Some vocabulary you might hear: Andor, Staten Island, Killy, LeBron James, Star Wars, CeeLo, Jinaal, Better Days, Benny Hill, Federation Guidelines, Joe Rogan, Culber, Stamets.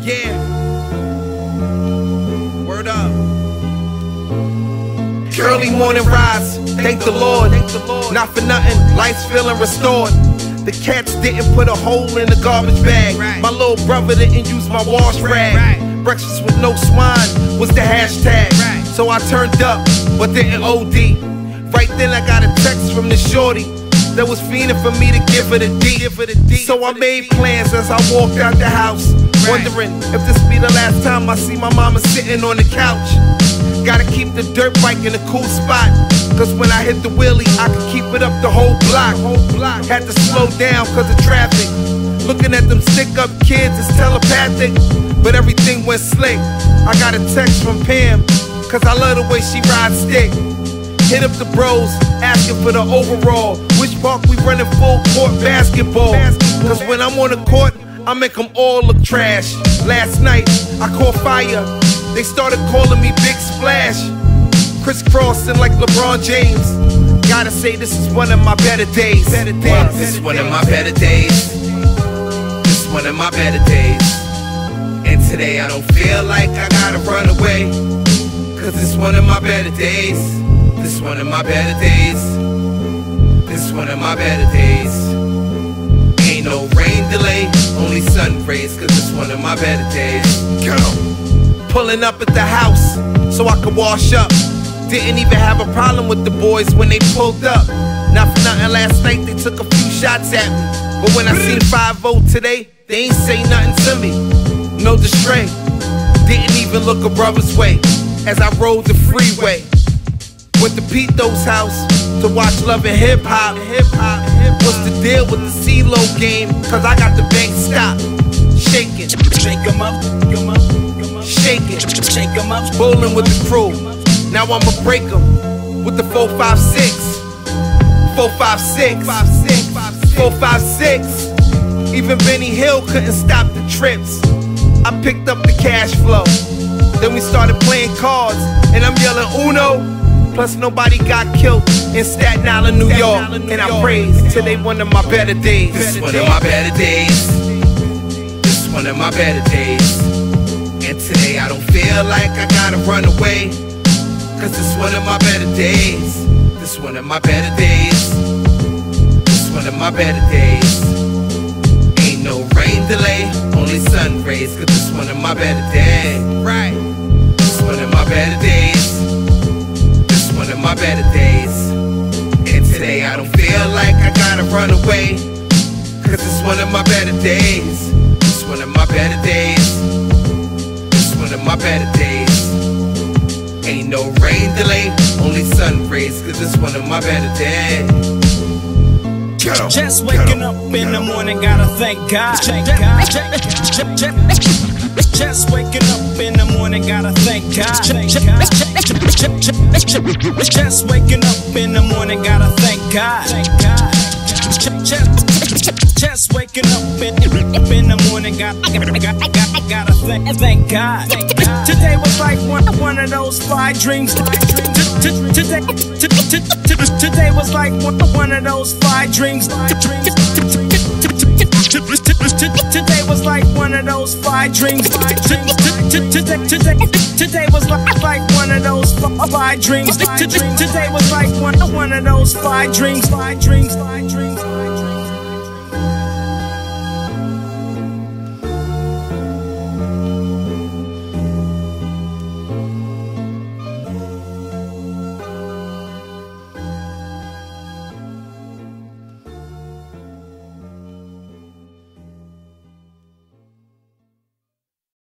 Yeah. Word up. Early morning rise, thank the Lord. Not for nothing, life's feeling restored. The cats didn't put a hole in the garbage bag. My little brother didn't use my wash rag. Breakfast with no swine was the hashtag. So I turned up, but didn't OD. Right then I got a text from the shorty that was fiending for me to give her the D. So I made plans as I walked out the house, wondering if this be the last time I see my mama sitting on the couch. Gotta keep the dirt bike in a cool spot, cause when I hit the wheelie I could keep it up the whole block. Had to slow down cause of traffic. Looking at them stick up kids is telepathic, but everything went slick. I got a text from Pam, cause I love the way she rides stick. Hit up the bros, asking for the overall. Which park we running full court basketball? Cause when I'm on the court, I make them all look trash. Last night, I caught fire. They started calling me Big Splash. Crisscrossing like LeBron James. Gotta say this is one of my better days. Well, this is one of my better days. This is one of my better days. And today I don't feel like I gotta run away, cause it's one of my better days. This is one of my better days. This is one of my better days. Ain't no rain delay, only sun rays, cause it's one of my better days. Girl, pulling up at the house so I could wash up. Didn't even have a problem with the boys when they pulled up. Not for nothing last night they took a few shots at me, but when I seen 5-0 today, they ain't say nothing to me. No disray, didn't even look a brother's way as I rode the freeway. Went to Pito's house to watch Love and Hip Hop. What's the deal with the CeeLo game? Cause I got the bank stopped. Shaking. Shake 'em up. Shaking. Shake 'em up. Bowling with the crew. Now I'ma break 'em with the 4-5-6. 4-5-6. 4-5-6. Even Benny Hill couldn't stop the trips. I picked up the cash flow. Then we started playing cards, and I'm yelling Uno. Plus nobody got killed in Staten Island, New York. And I praise till they one of my better days. This is one of my better days. This is one of my better days. And today I don't feel like I gotta run away, cause it's one of my better days. This is one of my better days. This is one of my better days. Ain't no rain delay, only sun rays, cause it's one of my better days. Right. This is one of my better days. My better days. And today I don't feel like I gotta run away, cause it's one of my better days. It's one of my better days. It's one of my better days. Ain't no rain delay, only sun rays, cause it's one of my better days. Just waking up in the morning, gotta thank God. Just waking up in the morning, gotta thank God. Just waking up in the morning, gotta thank God. Just waking up in the morning, gotta thank God. Today was like one of those fly dreams. Today was like one of those fly dreams. Today was like one of those fly dreams. Today was like one of those fly dreams. Today was like one of those fly dreams.